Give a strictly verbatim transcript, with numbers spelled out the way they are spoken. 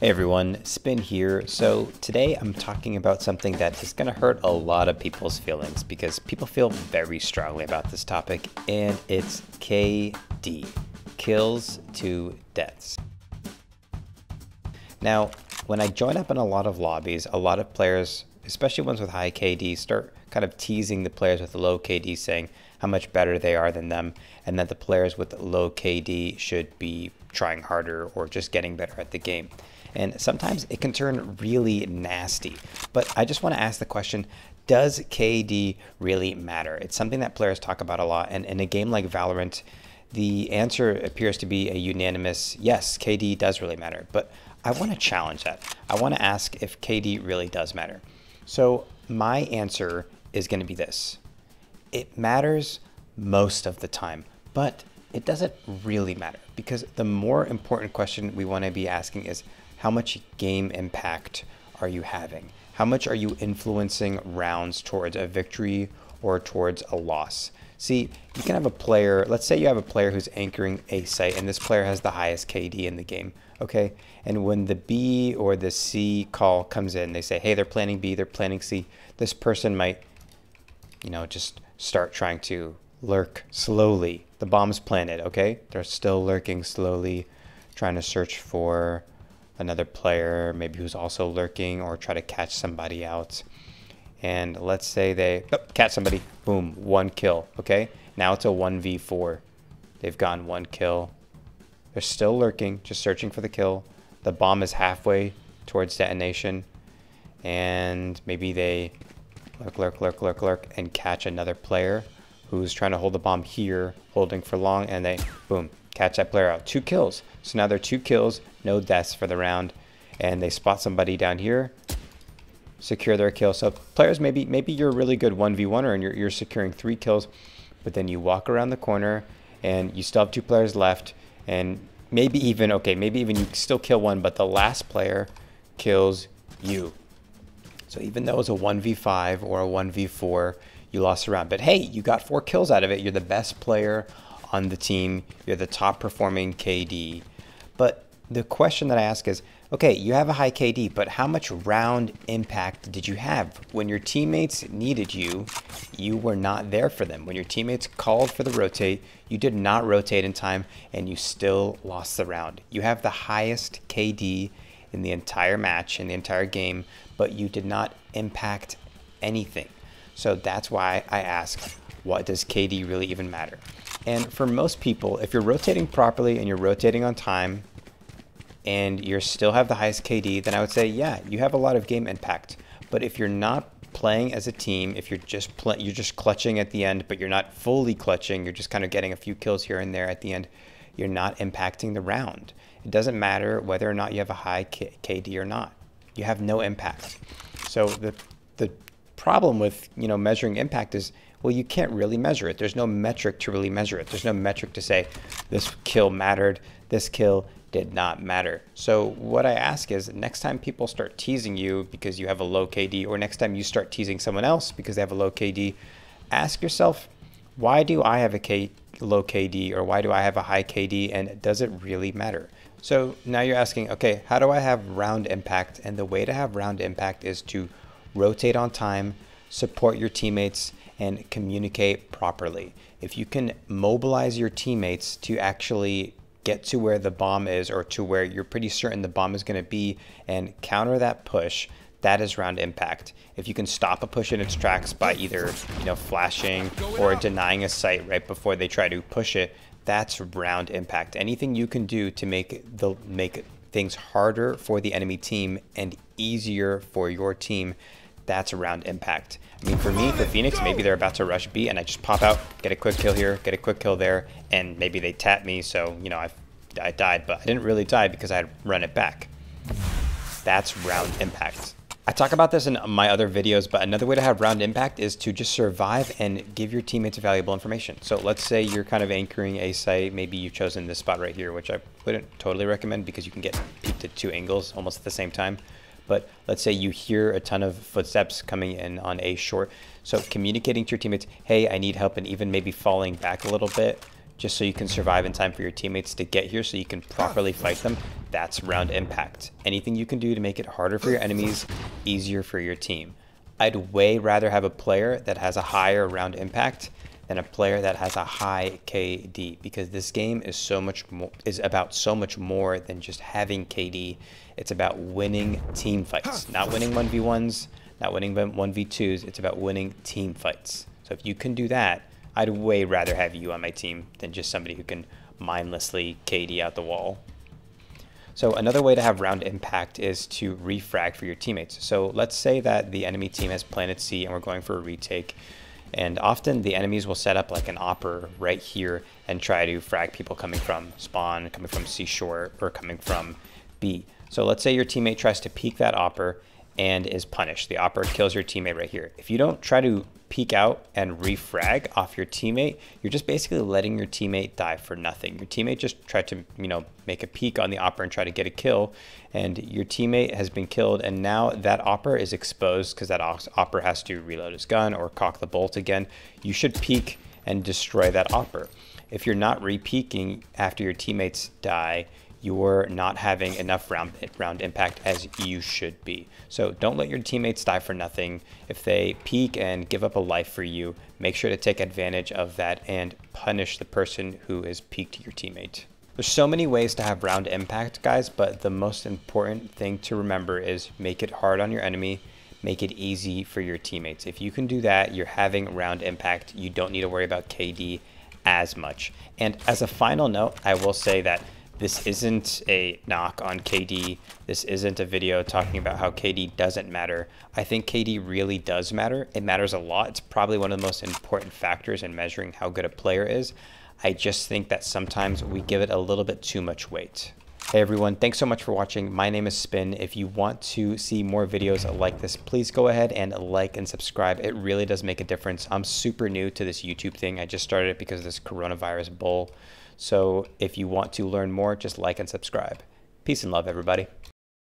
Hey everyone, Spin here. So today I'm talking about something that is gonna hurt a lot of people's feelings because people feel very strongly about this topic, and it's K D, kills to deaths. Now, when I join up in a lot of lobbies, a lot of players, especially ones with high K D, start kind of teasing the players with low K D, saying how much better they are than them, and that the players with low K D should be trying harder or just getting better at the game. And sometimes it can turn really nasty. But I just want to ask the question, does K D really matter? It's something that players talk about a lot. And in a game like Valorant, the answer appears to be a unanimous yes, K D does really matter. But I want to challenge that. I want to ask if K D really does matter. So my answer is going to be this. It matters most of the time, but it doesn't really matter, because the more important question we want to be asking is, how much game impact are you having? How much are you influencing rounds towards a victory or towards a loss? See, you can have a player, let's say you have a player who's anchoring a site, and this player has the highest K D in the game, okay? And when the B or the C call comes in, they say, hey, they're planning B, they're planning C, this person might, you know, just start trying to lurk slowly. The bomb's planted, okay? They're still lurking slowly, trying to search for another player, maybe who's also lurking, or try to catch somebody out. And let's say they oh, catch somebody, boom, one kill, okay? Now it's a one v four. They've gotten one kill. They're still lurking, just searching for the kill. The bomb is halfway towards detonation. And maybe they lurk, lurk, lurk, lurk, lurk, and catch another player who's trying to hold the bomb here, holding for long, and they, boom, catch that player out. Two kills. So now they're two kills, no deaths for the round, and they spot somebody down here, secure their kill. So players, maybe maybe you're a really good one v one-er and you're, you're securing three kills, but then you walk around the corner and you still have two players left, and maybe even, okay, maybe even you still kill one, but the last player kills you. So even though it's a one v five or a one v four, you lost the round. But hey, you got four kills out of it. You're the best player on the team. You're the top performing K D. But the question that I ask is, okay, you have a high K D, but how much round impact did you have? When your teammates needed you, you were not there for them. When your teammates called for the rotate, you did not rotate in time, and you still lost the round. You have the highest K D in the entire match, in the entire game, but you did not impact anything. So that's why I ask, what does K D really even matter? And for most people, if you're rotating properly and you're rotating on time and you still have the highest K D, then I would say, yeah, you have a lot of game impact. But if you're not playing as a team, if you're just you're just clutching at the end, but you're not fully clutching, you're just kind of getting a few kills here and there at the end, you're not impacting the round. It doesn't matter whether or not you have a high K D or not. You have no impact. So the the problem with, you know, measuring impact is, well, you can't really measure it. There's no metric to really measure it. There's no metric to say this kill mattered, this kill did not matter. So what I ask is, next time people start teasing you because you have a low K D, or next time you start teasing someone else because they have a low K D, ask yourself, why do I have a K low K D, or why do I have a high K D, and does it really matter? So now you're asking, okay, how do I have round impact? And the way to have round impact is to rotate on time, support your teammates, and communicate properly. If you can mobilize your teammates to actually get to where the bomb is, or to where you're pretty certain the bomb is going to be, and counter that push, that is round impact. If you can stop a push in its tracks by either, you know, flashing or denying a site right before they try to push it, that's round impact. Anything you can do to make the make things harder for the enemy team and easier for your team, that's round impact. I mean, for me, for Phoenix, maybe they're about to rush B and I just pop out, get a quick kill here, get a quick kill there, and maybe they tap me, so, you know, I, I died, but I didn't really die because I had run it back. That's round impact. I talk about this in my other videos, but another way to have round impact is to just survive and give your teammates valuable information. So let's say you're kind of anchoring a site. Maybe you've chosen this spot right here, which I wouldn't totally recommend because you can get peeked at two angles almost at the same time. But let's say you hear a ton of footsteps coming in on a short. So communicating to your teammates, hey, I need help, and even maybe falling back a little bit just so you can survive in time for your teammates to get here so you can properly fight them. That's round impact. Anything you can do to make it harder for your enemies, easier for your team. I'd way rather have a player that has a higher round impact than a player that has a high K D, because this game is so much more, is about so much more than just having K D. It's about winning team fights, not winning one v ones, not winning one v twos. It's about winning team fights. So if you can do that, I'd way rather have you on my team than just somebody who can mindlessly K D out the wall. So another way to have round impact is to refrag for your teammates. So let's say that the enemy team has planted C and we're going for a retake. And often the enemies will set up like an opera right here and try to frag people coming from spawn, coming from C short, or coming from B. So let's say your teammate tries to peek that opera and is punished. The opera kills your teammate right here. If you don't try to peek out and refrag off your teammate, you're just basically letting your teammate die for nothing. Your teammate just tried to, you know, make a peek on the opera and try to get a kill, and your teammate has been killed, and now that opera is exposed because that opera has to reload his gun or cock the bolt again. You should peek and destroy that opera. If you're not re-peeking after your teammates die, you're not having enough round, round impact as you should be. So don't let your teammates die for nothing. If they peek and give up a life for you, make sure to take advantage of that and punish the person who has peeked your teammate. There's so many ways to have round impact, guys, but the most important thing to remember is make it hard on your enemy, make it easy for your teammates. If you can do that, you're having round impact. You don't need to worry about K D as much. And as a final note, I will say that this isn't a knock on K D. This isn't a video talking about how K D doesn't matter. I think K D really does matter. It matters a lot. It's probably one of the most important factors in measuring how good a player is. I just think that sometimes we give it a little bit too much weight. Hey everyone, thanks so much for watching. My name is Spin. If you want to see more videos like this, please go ahead and like and subscribe. It really does make a difference. I'm super new to this YouTube thing. I just started it because of this coronavirus bull. So if you want to learn more, just like and subscribe. Peace and love, everybody.